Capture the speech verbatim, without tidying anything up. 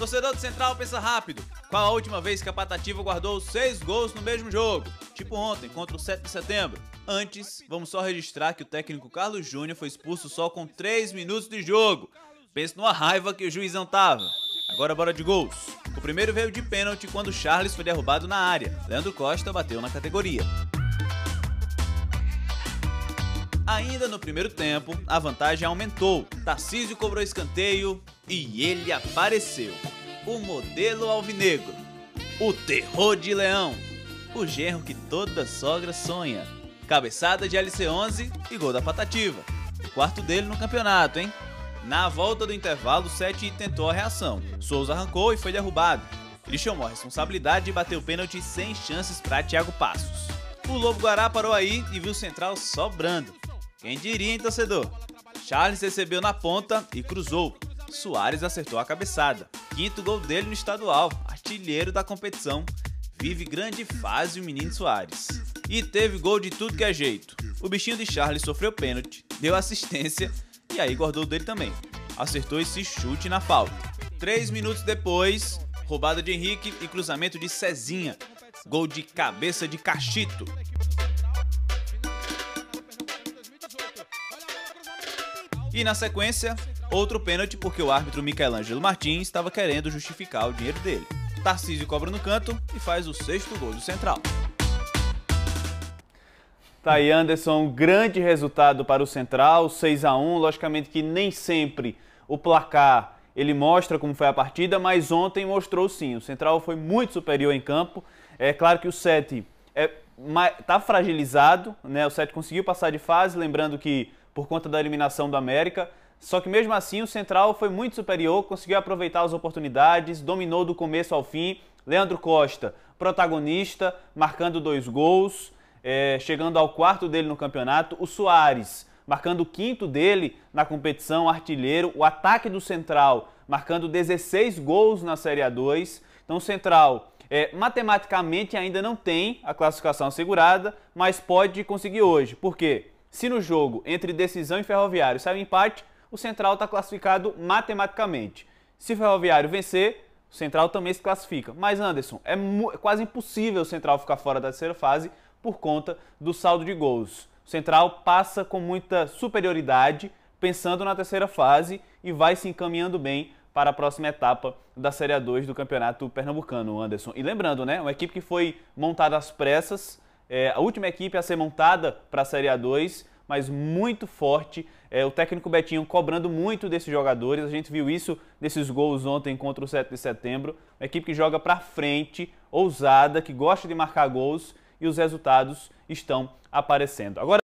Torcedor do Central pensa rápido. Qual a última vez que a Patativa guardou seis gols no mesmo jogo? Tipo ontem, contra o sete de setembro. Antes, vamos só registrar que o técnico Carlos Júnior foi expulso só com três minutos de jogo. Pensa numa raiva que o juizão tava. Agora bora de gols. O primeiro veio de pênalti quando o Charles foi derrubado na área. Leandro Costa bateu na categoria. Ainda no primeiro tempo, a vantagem aumentou. Tarcísio cobrou escanteio e ele apareceu. O modelo alvinegro. O terror de leão. O genro que toda sogra sonha. Cabeçada de L C onze e gol da Patativa. O quarto dele no campeonato, hein? Na volta do intervalo, o Sete tentou a reação. Souza arrancou e foi derrubado. Ele chamou a responsabilidade e bateu pênalti sem chances para Thiago Passos. O Lobo Guará parou aí e viu o Central sobrando. Quem diria, hein, torcedor? Charles recebeu na ponta e cruzou. Soares acertou a cabeçada. Quinto gol dele no estadual, artilheiro da competição. Vive grande fase o menino Soares. E teve gol de tudo que é jeito. O bichinho de Charles sofreu pênalti, deu assistência e aí guardou dele também. Acertou esse chute na falta. Três minutos depois, roubada de Henrique e cruzamento de Cezinha. Gol de cabeça de Caxito. E na sequência, outro pênalti porque o árbitro Michelangelo Martins estava querendo justificar o dinheiro dele. Tarcísio cobra no canto e faz o sexto gol do Central. Tá aí, Anderson, um grande resultado para o Central, seis a um. Logicamente que nem sempre o placar ele mostra como foi a partida, mas ontem mostrou sim. O Central foi muito superior em campo. É claro que o Sete está é, fragilizado, né? O Sete conseguiu passar de fase, lembrando que por conta da eliminação do América. Só que mesmo assim o Central foi muito superior, conseguiu aproveitar as oportunidades, dominou do começo ao fim. Leandro Costa, protagonista, marcando dois gols, é, chegando ao quarto dele no campeonato. O Soares, marcando o quinto dele na competição, artilheiro. O ataque do Central, marcando dezesseis gols na Série A dois. Então o Central, é, matematicamente, ainda não tem a classificação assegurada, mas pode conseguir hoje. Por quê? Se no jogo entre Decisão e Ferroviário sai um empate, o Central está classificado matematicamente. Se o Ferroviário vencer, o Central também se classifica. Mas, Anderson, é quase impossível o Central ficar fora da terceira fase por conta do saldo de gols. O Central passa com muita superioridade, pensando na terceira fase, e vai se encaminhando bem para a próxima etapa da Série A dois do Campeonato Pernambucano, Anderson. E lembrando, né, uma equipe que foi montada às pressas, é, a última equipe a ser montada para a Série A dois, mas muito forte, é, o técnico Betinho cobrando muito desses jogadores, a gente viu isso desses gols ontem contra o sete de setembro, uma equipe que joga para frente, ousada, que gosta de marcar gols e os resultados estão aparecendo. Agora